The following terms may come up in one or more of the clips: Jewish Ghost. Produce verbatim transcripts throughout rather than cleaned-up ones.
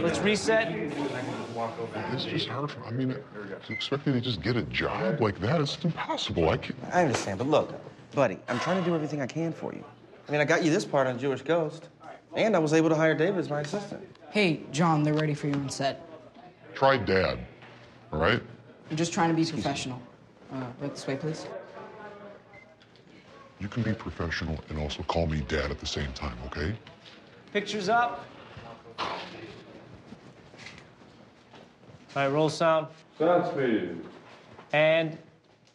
Let's reset. It's just hard for, I mean, to expect me to just get a job like that, it's impossible. I can't. I understand, but look, buddy, I'm trying to do everything I can for you. I mean, I got you this part on Jewish Ghost, and I was able to hire David as my assistant. Hey, John, they're ready for you on set. Try Dad, all right? I'm just trying to be professional. Uh, right this way, please. You can be professional and also call me Dad at the same time, okay? Pictures up. All right, roll sound. Sound speed. And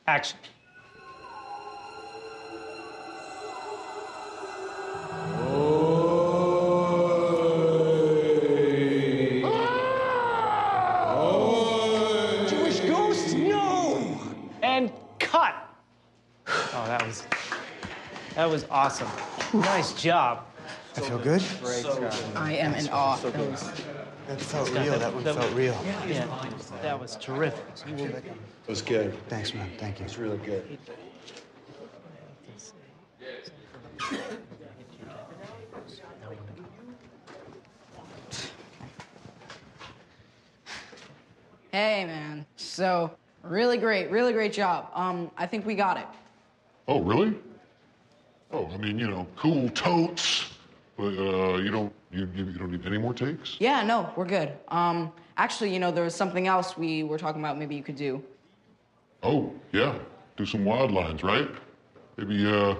action. Oy. Ah! Oy. Jewish Ghost? No! And cut. Oh, that was, that was awesome. Nice job. I feel good. So, I am in awe. So that, was, that felt real. That, that one that felt was, real. Yeah, yeah, that was terrific. It was good. Thanks, man. Thank you. It was really good. Hey, man. So, really great, really great job. Um, I think we got it. Oh, really? Oh, I mean, you know, cool totes. But uh, you don't you, you don't need any more takes? Yeah, no, we're good. Um, actually, you know, there was something else we were talking about. Maybe you could do. Oh yeah, do some wild lines, right? Maybe uh,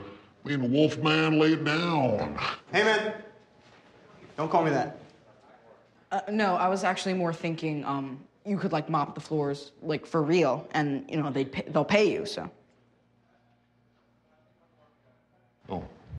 me and the Wolfman lay down. Hey man, don't call me that. Uh, no, I was actually more thinking um, you could like mop the floors like for real, and you know they they'll pay you so. Oh.